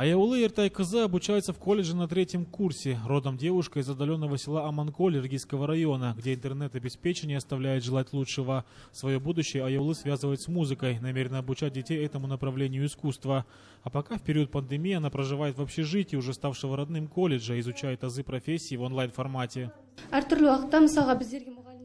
Аяулы Иртайкызы обучается в колледже на 3-м курсе. Родом девушка из отдаленного села Аманколь Иргийского района, где интернет-обеспечение оставляет желать лучшего. Свое будущее Аяулы связывает с музыкой, намерена обучать детей этому направлению искусства. А пока в период пандемии она проживает в общежитии, уже ставшего родным колледжа, изучает азы профессии в онлайн-формате.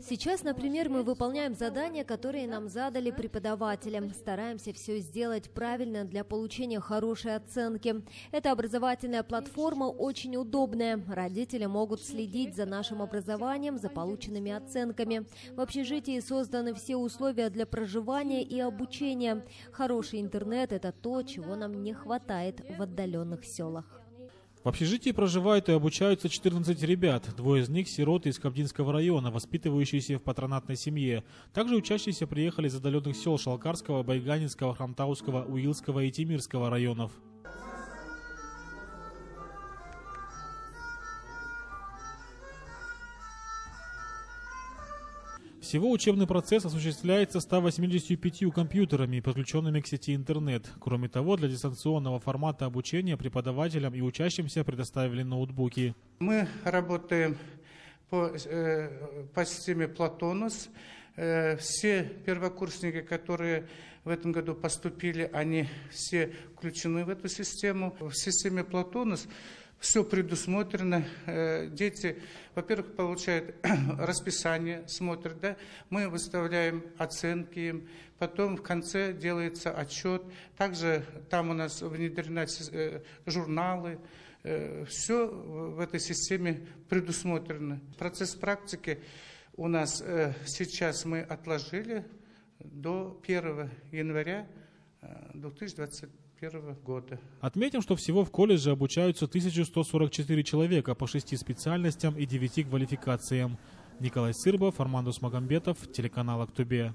Сейчас, например, мы выполняем задания, которые нам задали преподавателям. Стараемся все сделать правильно для получения хорошей оценки. Эта образовательная платформа очень удобная. Родители могут следить за нашим образованием, за полученными оценками. В общежитии созданы все условия для проживания и обучения. Хороший интернет – это то, чего нам не хватает в отдаленных селах. В общежитии проживают и обучаются 14 ребят. Двое из них – сироты из Кабдинского района, воспитывающиеся в патронатной семье. Также учащиеся приехали из отдаленных сел Шалкарского, Байганинского, Храмтаусского, Уилского и Тимирского районов. Всего учебный процесс осуществляется 185 компьютерами, подключенными к сети интернет. Кроме того, для дистанционного формата обучения преподавателям и учащимся предоставили ноутбуки. Мы работаем по системе Platonus. Все первокурсники, которые в этом году поступили, они все включены в эту систему. В системе Platonus все предусмотрено. Дети, во-первых, получают расписание, смотрят, да? Мы выставляем оценки им, потом в конце делается отчет. Также там у нас внедрены журналы. Все в этой системе предусмотрено. Процесс практики у нас сейчас мы отложили до 1 января 2021 года. Отметим, что всего в колледже обучаются 1144 человека по 6 специальностям и 9 квалификациям. Николай Сырбов, Армандус Магамбетов, телеканал Актобе.